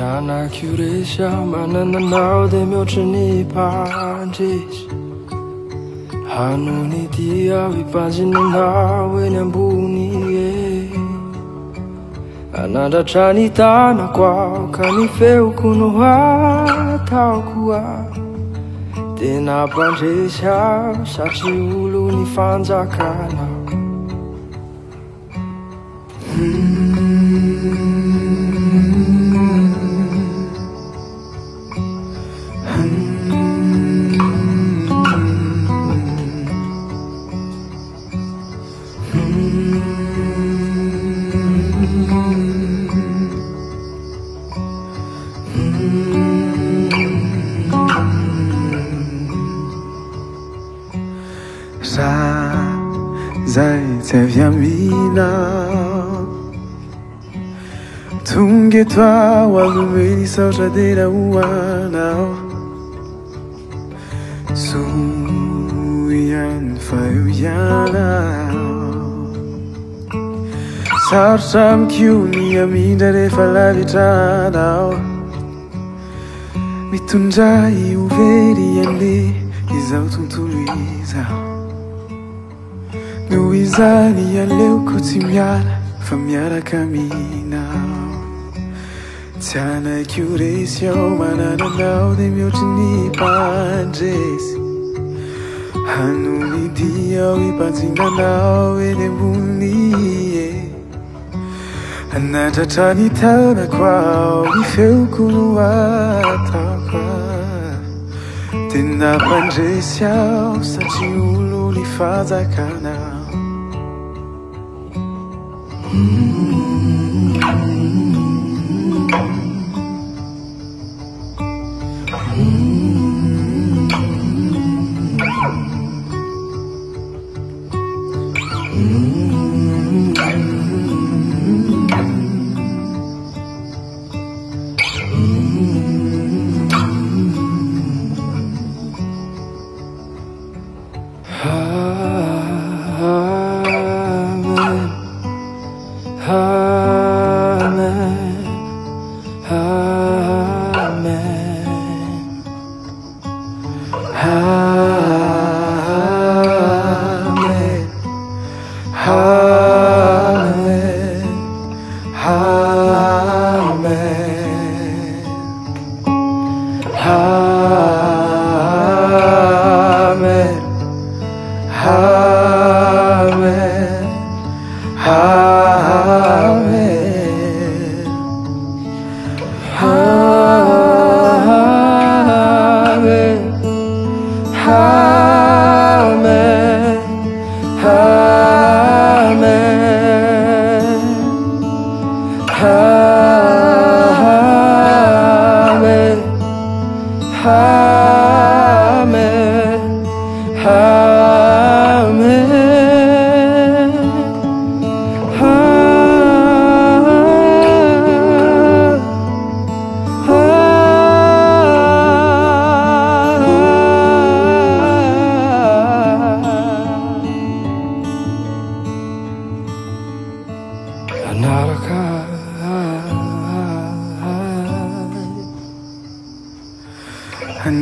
下哪去的下嘛那那脑袋没有吃你把这些哈努你的啊为把心的那为难不你啊那的查你打那瓜看你飞我哭那花套哭啊的那把这下下起无路你放在看啊 Toi, walume ni sauta de la uana. Suyan fayuyana. Sarsam kiuni amida de falavitana. Mitunjai uveri ende izautuntuiza. Nuizani aleu kutimiara, famiara camina. Tana curatio mana na nao de meu tini pandes Hanu ni dia wi patina nao e de bunie Anata tani tana quao i feu kunuata qua Tina pandesio sa tiulu li faza canal I'm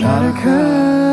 not a guy.